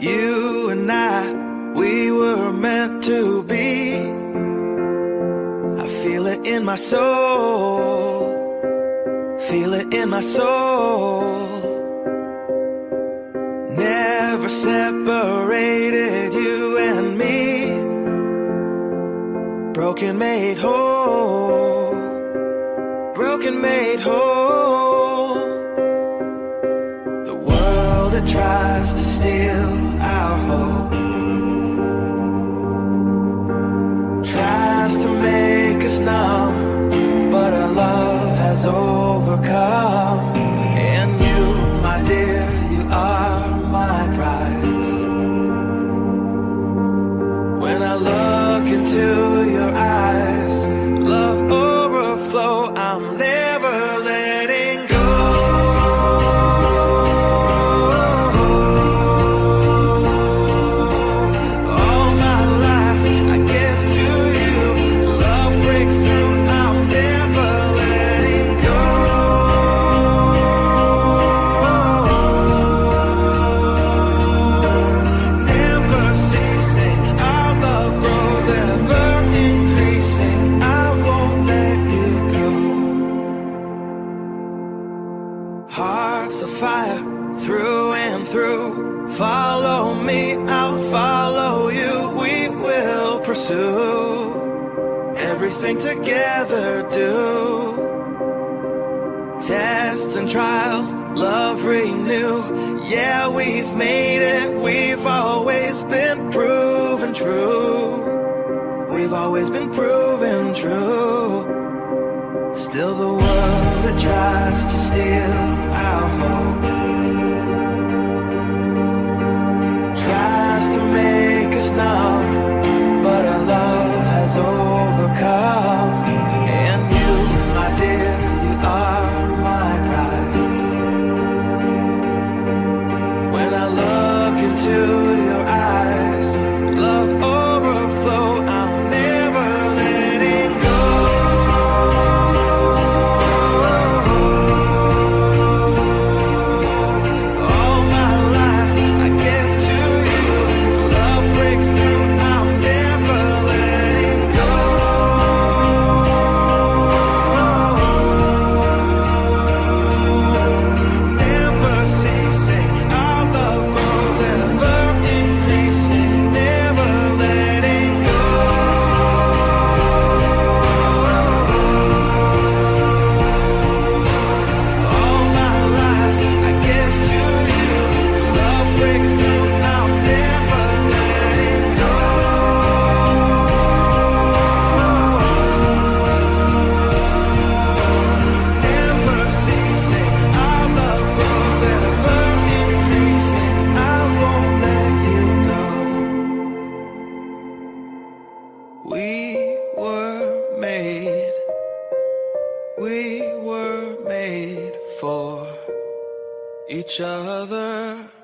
You and I, we were meant to be. I feel it in my soul, feel it in my soul. Never separated, you and me. Broken made whole, broken made whole. The world that tries to steal our hope tries to make us numb, but our love has overcome. And you, my dear, you are my prize. When I look into your eyes, love overflow, I'm never letting go. All my life I give to you. Love breakthrough, I'm never letting go. Hearts of fire, through and through. Follow me, I'll follow you. We will pursue everything together do. Tests and trials, love renew. Yeah, we've made it, we've always been proven true. We've always been proven true. Still the world that tries to steal our hope tries to make us numb, but our love has overcome. And you, my dear, you are my prize. When I look into your eyes, love overflows. We were made for each other.